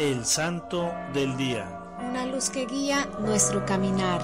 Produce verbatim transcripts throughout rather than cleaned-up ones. El Santo del Día. Una luz que guía nuestro caminar.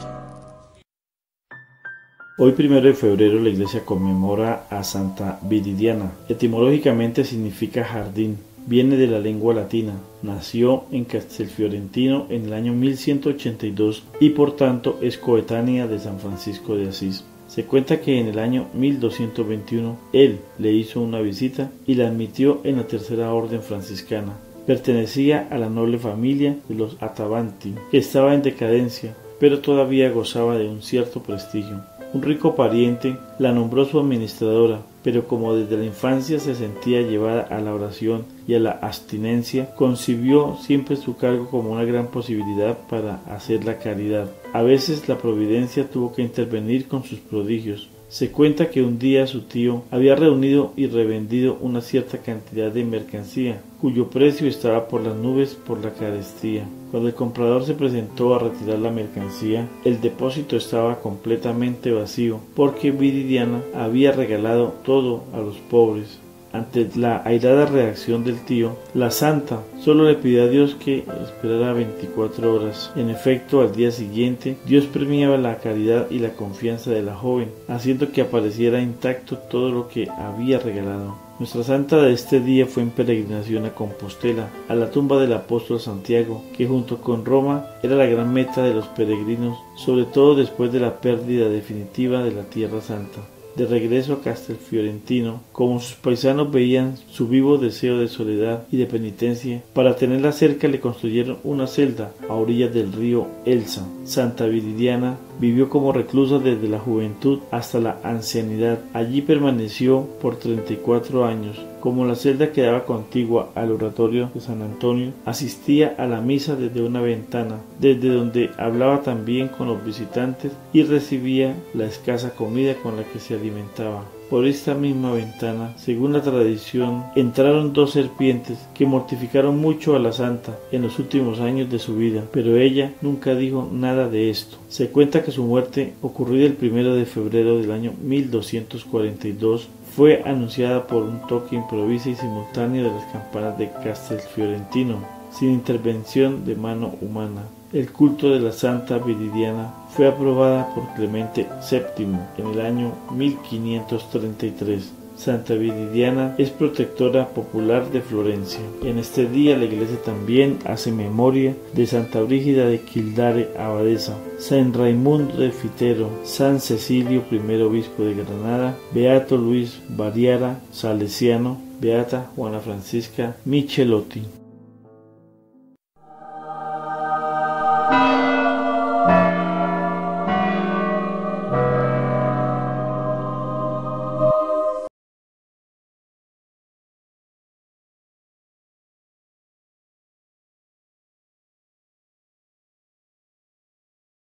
Hoy, primero de febrero, la iglesia conmemora a Santa Viridiana. Etimológicamente significa jardín. Viene de la lengua latina. Nació en Castelfiorentino en el año mil ciento ochenta y dos y por tanto es coetánea de San Francisco de Asís. Se cuenta que en el año mil doscientos veintiuno él le hizo una visita y la admitió en la Tercera Orden Franciscana. Pertenecía a la noble familia de los Attavanti, que estaba en decadencia, pero todavía gozaba de un cierto prestigio. Un rico pariente la nombró su administradora, pero como desde la infancia se sentía llevada a la oración y a la abstinencia, concibió siempre su cargo como una gran posibilidad para hacer la caridad. A veces la providencia tuvo que intervenir con sus prodigios. Se cuenta que un día su tío había reunido y revendido una cierta cantidad de mercancía, cuyo precio estaba por las nubes por la carestía. Cuando el comprador se presentó a retirar la mercancía, el depósito estaba completamente vacío, porque Viridiana había regalado todo a los pobres. Ante la airada reacción del tío, la santa solo le pidió a Dios que esperara veinticuatro horas. En efecto, al día siguiente, Dios premiaba la caridad y la confianza de la joven, haciendo que apareciera intacto todo lo que había regalado. Nuestra santa de este día fue en peregrinación a Compostela, a la tumba del apóstol Santiago, que junto con Roma era la gran meta de los peregrinos, sobre todo después de la pérdida definitiva de la Tierra Santa. De regreso a Castelfiorentino, como sus paisanos veían su vivo deseo de soledad y de penitencia, para tenerla cerca le construyeron una celda a orillas del río Elsa. Santa Viridiana vivió como reclusa desde la juventud hasta la ancianidad. Allí permaneció por treinta y cuatro años. Como la celda quedaba contigua al oratorio de San Antonio, asistía a la misa desde una ventana, desde donde hablaba también con los visitantes y recibía la escasa comida con la que se alimentaba. Por esta misma ventana, según la tradición, entraron dos serpientes que mortificaron mucho a la santa en los últimos años de su vida, pero ella nunca dijo nada de esto. Se cuenta que su muerte, ocurrida el primero de febrero del año mil doscientos cuarenta y dos, fue anunciada por un toque improviso y simultáneo de las campanas de Castelfiorentino, sin intervención de mano humana. El culto de la Santa Viridiana fue aprobada por Clemente séptimo en el año mil quinientos treinta y tres. Santa Viridiana es protectora popular de Florencia. En este día la iglesia también hace memoria de Santa Brígida de Kildare, abadesa, San Raimundo de Fitero, San Cecilio, primer obispo de Granada, Beato Luis Variara, salesiano, Beata Juana Francisca Michelotti.